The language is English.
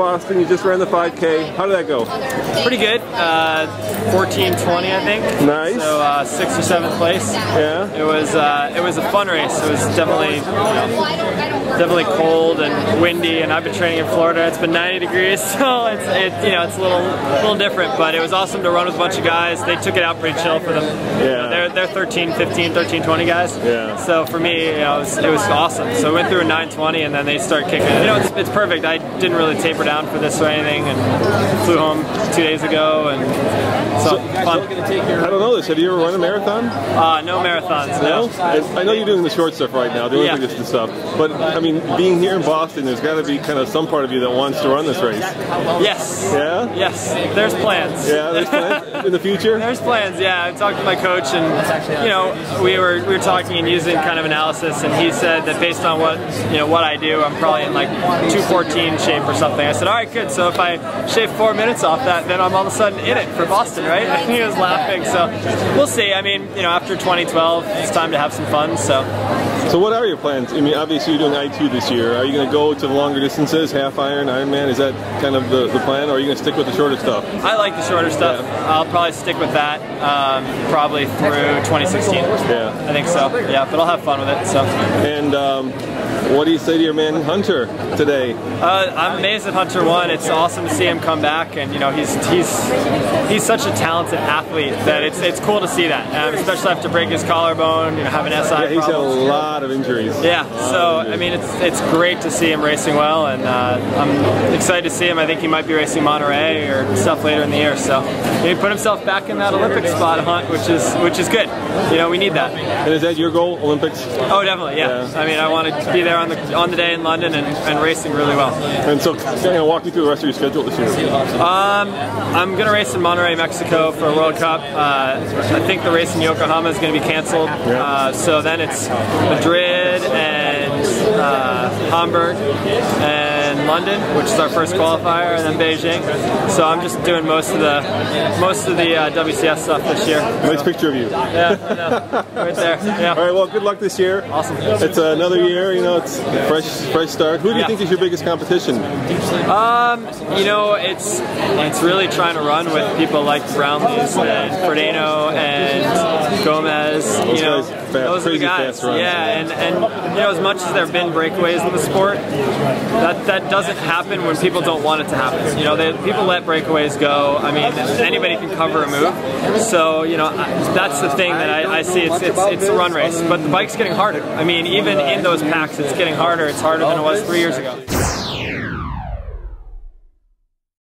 Boston. You just ran the 5K. How did that go? Pretty good. 14:20, I think. Nice. So 6th or 7th place. Yeah. It was a fun race. It was definitely, you know, definitely cold and windy. And I've been training in Florida. It's been 90 degrees, so it's a little different. But it was awesome to run with a bunch of guys. They took it out pretty chill for them. Yeah. You know, they're 13, 15, 13, 20 guys. Yeah. So for me, you know, it was awesome. So I went through a 9:20, and then they start kicking. You know, it's perfect. I didn't really taper down for this or anything, and flew home 2 days ago, and so fun. I don't know this. Have you ever run a marathon? No marathons. No. I know you're doing the short stuff right now, the Olympic stuff. But I mean, being here in Boston, there's got to be kind of some part of you that wants to run this race. Yes. Yeah. Yes. There's plans. Yeah. There's plans in the future. There's plans. Yeah. I talked to my coach, and you know, we were talking and using kind of analysis, and he said that based on what I do, I'm probably in like 2:14 shape or something. I said, all right, good. So if I shave 4 minutes off that, then I'm all of a sudden in it for Boston, right? And he was laughing. So we'll see. I mean, you know, after 2012, it's time to have some fun. So what are your plans? I mean, obviously you're doing I2 this year. Are you going to go to the longer distances, half iron, Ironman? Is that kind of the plan, or are you going to stick with the shorter stuff? I like the shorter stuff. Yeah. I'll probably stick with that probably through 2016. Yeah, I think so. Yeah, but I'll have fun with it. So. And what do you say to your man Hunter today? I'm amazed that Hunter won. It's awesome to see him come back, and you know, he's such a talented athlete that it's cool to see that. Especially after breaking his collarbone, you know, having SI problems. He's had a lot of injuries. Yeah, so I mean, it's great to see him racing well, and I'm excited to see him. I think he might be racing Monterey or stuff later in the year. So he put himself back in that Olympic spot, Hunt, which is good. You know, we need that. And is that your goal, Olympics? Oh, definitely. Yeah. I mean, I want to be there on the day in London and racing really well. And so, can I walk you through the rest of your schedule this year? I'm gonna race in Monterey, Mexico for a World Cup. I think the race in Yokohama is gonna be canceled. Yeah. So then it's Madrid and Hamburg and London, which is our first qualifier, and then Beijing. So I'm just doing most of the WCS stuff this year. Nice picture of you. Yeah, right there. Yeah. All right, well, good luck this year. Awesome. It's another year, you know, it's a fresh start. Who do you think is your biggest competition? You know, it's really trying to run with people like Brownlee and Fredeno and Gomez. You know, those are the guys. Yeah, and you know, as much as there have been breakaways in the sport, that doesn't happen when people don't want it to happen. You know, people let breakaways go. I mean, anybody can cover a move. So you know, that's the thing that I see. It's a run race, but the bike's getting harder. I mean, even in those packs, it's getting harder. It's harder than it was 3 years ago.